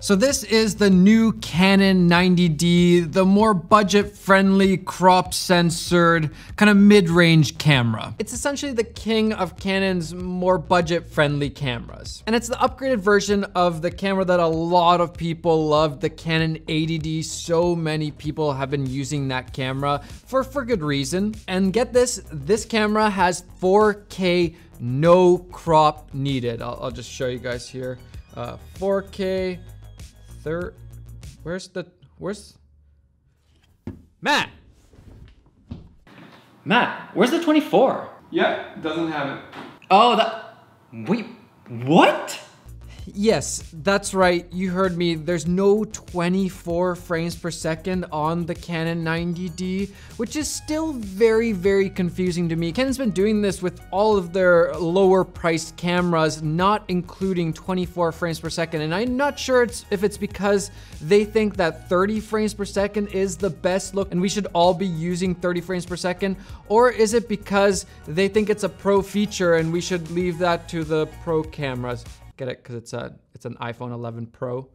So this is the new Canon 90D, the more budget-friendly, crop-sensored, kind of mid-range camera. It's essentially the king of Canon's more budget-friendly cameras. And it's the upgraded version of the camera that a lot of people love, the Canon 80D. So many people have been using that camera for good reason. And get this, this camera has 4K, no crop needed. I'll just show you guys here, 4K. Where's the 24? Yeah, doesn't have it. Oh, what? Yes, that's right, you heard me. There's no 24 frames per second on the Canon 90D, which is still very, very confusing to me. Canon's been doing this with all of their lower priced cameras, not including 24 frames per second. And I'm not sure if it's because they think that 30 frames per second is the best look and we should all be using 30 frames per second, or is it because they think it's a pro feature and we should leave that to the pro cameras? Get it? Because it's an iPhone 11 Pro.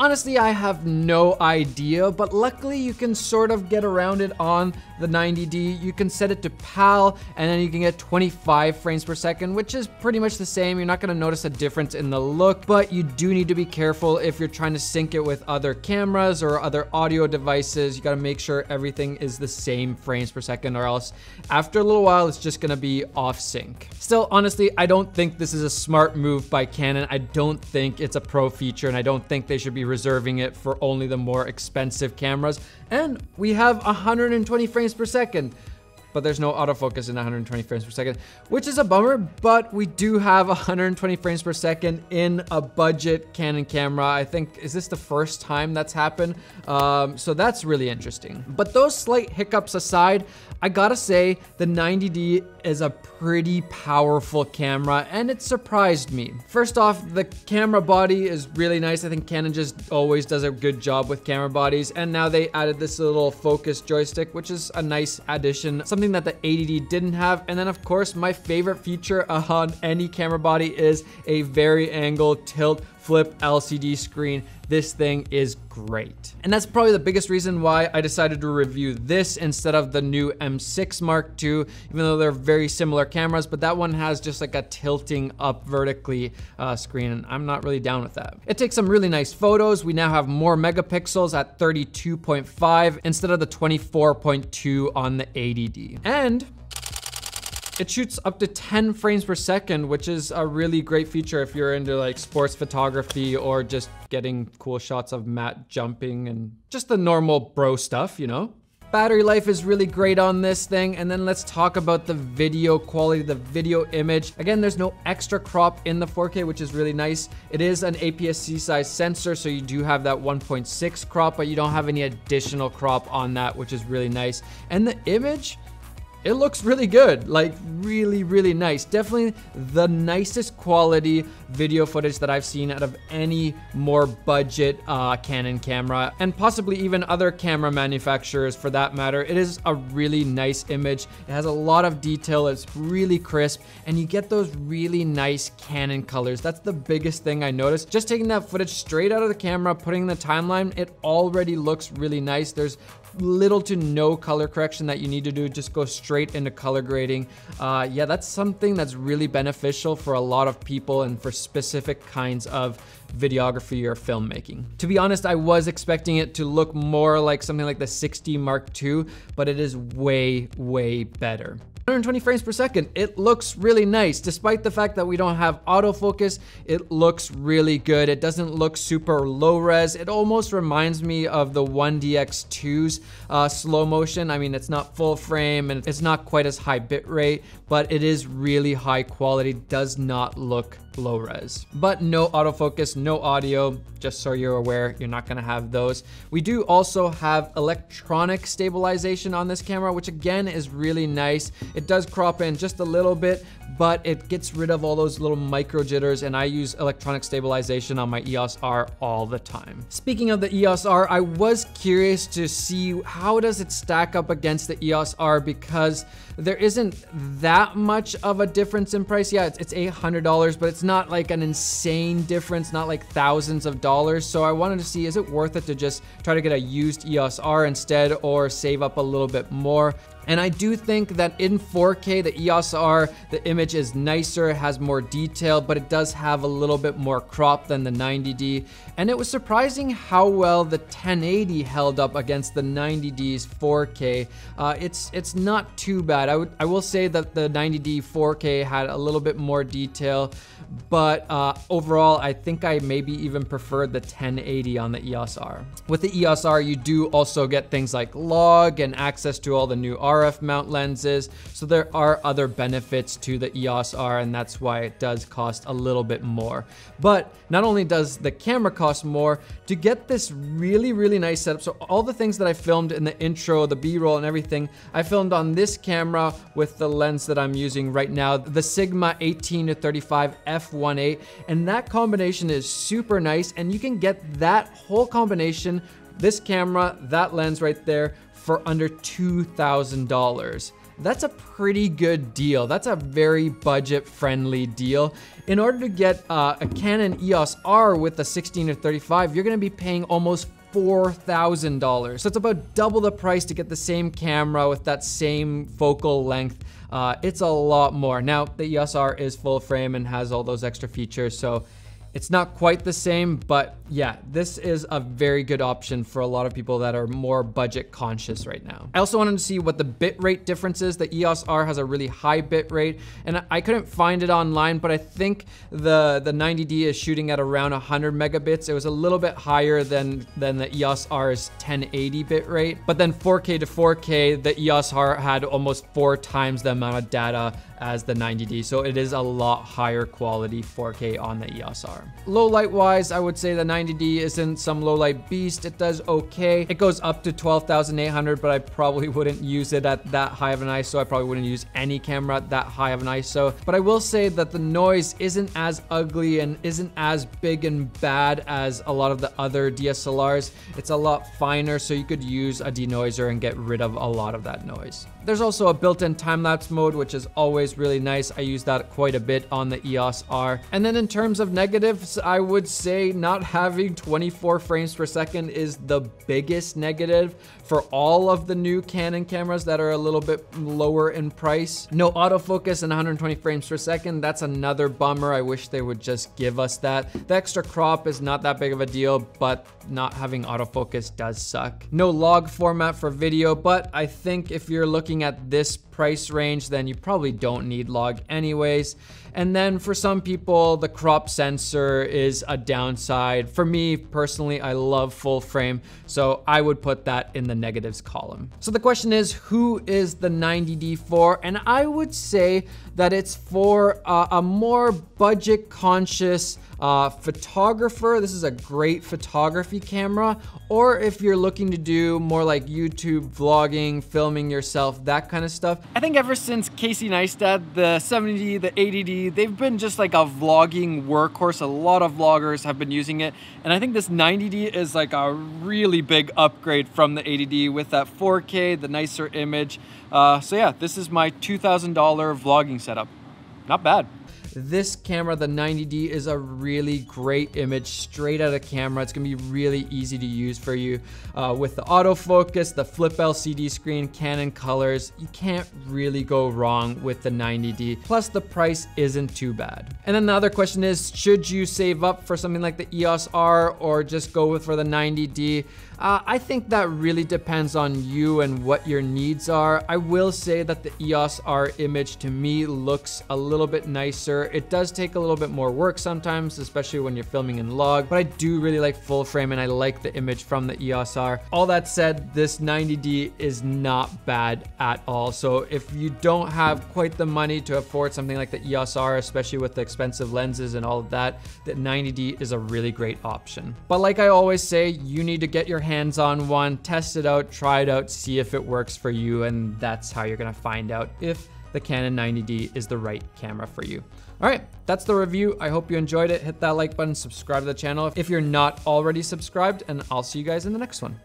Honestly, I have no idea, but luckily you can sort of get around it on the 90D. You can set it to PAL, and then you can get 25 frames per second, which is pretty much the same. You're not gonna notice a difference in the look, but you do need to be careful if you're trying to sync it with other cameras or other audio devices. You gotta make sure everything is the same frames per second, or else after a little while, it's just gonna be off sync. Still, honestly, I don't think this is a smart move by Canon. I don't think it's a pro feature, and I don't think they should be reserving it for only the more expensive cameras. And we have 120 frames per second, but there's no autofocus in 120 frames per second, which is a bummer, but we do have 120 frames per second in a budget Canon camera. I think, is this the first time that's happened? So that's really interesting. But those slight hiccups aside, I gotta say the 90D is a pretty powerful camera, and it surprised me. First off, the camera body is really nice. I think Canon just always does a good job with camera bodies, and now they added this little focus joystick, which is a nice addition. Something that the 80D didn't have. And then of course, my favorite feature on any camera body is a very angle tilt flip LCD screen. This thing is great. And that's probably the biggest reason why I decided to review this instead of the new M6 Mark II, even though they're very similar cameras, but that one has just like a tilting up vertically screen, and I'm not really down with that. It takes some really nice photos. We now have more megapixels at 32.5 instead of the 24.2 on the 80D. And it shoots up to 10 frames per second, which is a really great feature if you're into like sports photography or just getting cool shots of Matt jumping and just the normal bro stuff, you know? Battery life is really great on this thing. And then let's talk about the video quality, the video image. Again, there's no extra crop in the 4K, which is really nice. It is an APS-C size sensor, so you do have that 1.6 crop, but you don't have any additional crop on that, which is really nice. And the image, it looks really good, like really, really nice. Definitely the nicest quality video footage that I've seen out of any more budget Canon camera, and possibly even other camera manufacturers for that matter. It is a really nice image. It has a lot of detail, it's really crisp, and you get those really nice Canon colors. That's the biggest thing I noticed. Just taking that footage straight out of the camera, putting in the timeline, it already looks really nice. There's little to no color correction that you need to do, just go straight into color grading. Yeah, that's something that's really beneficial for a lot of people and for specific kinds of videography or filmmaking. To be honest, I was expecting it to look more like something like the 6D Mark II, but it is way, way better. 120 frames per second, it looks really nice. Despite the fact that we don't have autofocus, it looks really good. It doesn't look super low res. It almost reminds me of the 1DX2's slow motion. I mean, it's not full frame and it's not quite as high bit rate, but it is really high quality, does not look low res. But no autofocus, no audio, just so you're aware, you're not gonna have those. We do also have electronic stabilization on this camera, which again is really nice. It does crop in just a little bit, but it gets rid of all those little micro jitters, and I use electronic stabilization on my EOS R all the time. Speaking of the EOS R, I was curious to see how does it stack up against the EOS R, because there isn't that much of a difference in price. Yeah, it's $800, but it's not like an insane difference, not like thousands of dollars. So I wanted to see, is it worth it to just try to get a used EOS R instead or save up a little bit more? And I do think that in 4K, the EOS R, the image is nicer, it has more detail, but it does have a little bit more crop than the 90D. And it was surprising how well the 1080 held up against the 90D's 4K. It's not too bad. I will say that the 90D 4K had a little bit more detail, but overall, I think I maybe even preferred the 1080 on the EOS R. With the EOS R, you do also get things like log and access to all the new RF mount lenses, so there are other benefits to the EOS R, and that's why it does cost a little bit more. But not only does the camera cost more, to get this really, really nice setup, so all the things that I filmed in the intro, the B-roll and everything, I filmed on this camera with the lens that I'm using right now, the Sigma 18-35 F1.8, and that combination is super nice, and you can get that whole combination, this camera, that lens right there, for under $2,000. That's a pretty good deal. That's a very budget-friendly deal. In order to get a Canon EOS R with a 16-35, you're gonna be paying almost $4,000. So it's about double the price to get the same camera with that same focal length. It's a lot more. Now, the EOS R is full frame and has all those extra features, so it's not quite the same, but yeah, this is a very good option for a lot of people that are more budget conscious right now. I also wanted to see what the bit rate difference is. The EOS R has a really high bit rate, and I couldn't find it online, but I think the 90D is shooting at around 100 megabits. It was a little bit higher than the EOS R's 1080 bit rate, but then 4K to 4K, the EOS R had almost 4 times the amount of data as the 90D, so it is a lot higher quality 4K on the EOS R. Low light wise, I would say the 90D isn't some low light beast. It does okay. It goes up to 12,800, but I probably wouldn't use it at that high of an ISO. I probably wouldn't use any camera at that high of an ISO. But I will say that the noise isn't as ugly and isn't as big and bad as a lot of the other DSLRs. It's a lot finer, so you could use a denoiser and get rid of a lot of that noise. There's also a built-in time-lapse mode, which is always really nice. I use that quite a bit on the EOS R. And then in terms of negatives, I would say not having 24 frames per second is the biggest negative for all of the new Canon cameras that are a little bit lower in price. No autofocus and 120 frames per second, that's another bummer. I wish they would just give us that. The extra crop is not that big of a deal, but not having autofocus does suck. No log format for video, but I think if you're looking at this price range, then you probably don't need log anyways. And then for some people, the crop sensor is a downside. For me personally, I love full frame, so I would put that in the negatives column. So the question is, who is the 90D for? And I would say that it's for a more budget conscious photographer. This is a great photography camera. Or if you're looking to do more like YouTube vlogging, filming yourself, that kind of stuff. I think ever since Casey Neistat, the 70D, the 80D, they've been just like a vlogging workhorse. A lot of vloggers have been using it. And I think this 90D is like a really big upgrade from the 80D with that 4K, the nicer image. So yeah, this is my $2,000 vlogging setup. Not bad. This camera, the 90D, is a really great image straight out of camera. It's gonna be really easy to use for you. With the autofocus, the flip LCD screen, Canon colors, you can't really go wrong with the 90D. Plus, the price isn't too bad. And then the other question is, should you save up for something like the EOS R or just go for the 90D? I think that really depends on you and what your needs are. I will say that the EOS R image to me looks a little bit nicer. It does take a little bit more work sometimes, especially when you're filming in log, but I do really like full frame and I like the image from the EOS R. All that said, this 90D is not bad at all. So if you don't have quite the money to afford something like the EOS R, especially with the expensive lenses and all of that, the 90D is a really great option. But like I always say, you need to get your hands on one, test it out, try it out, see if it works for you, and that's how you're gonna find out if the Canon 90D is the right camera for you. All right, that's the review. I hope you enjoyed it. Hit that like button, subscribe to the channel if you're not already subscribed, and I'll see you guys in the next one.